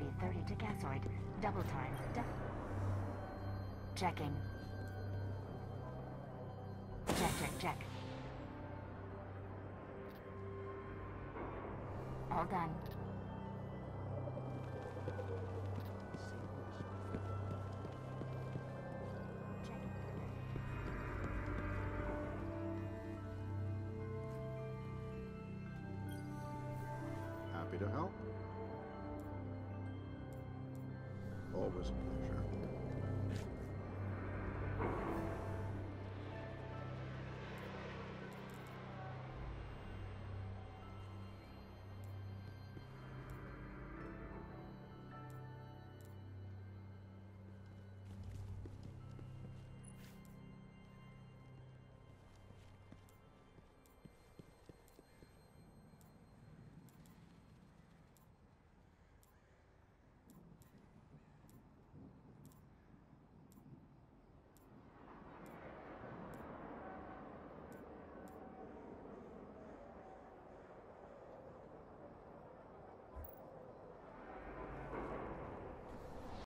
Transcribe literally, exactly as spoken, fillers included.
speed thirty to gasoid. Double time. Du Checking. Check, check, check. All done. Happy to help? Always a pleasure.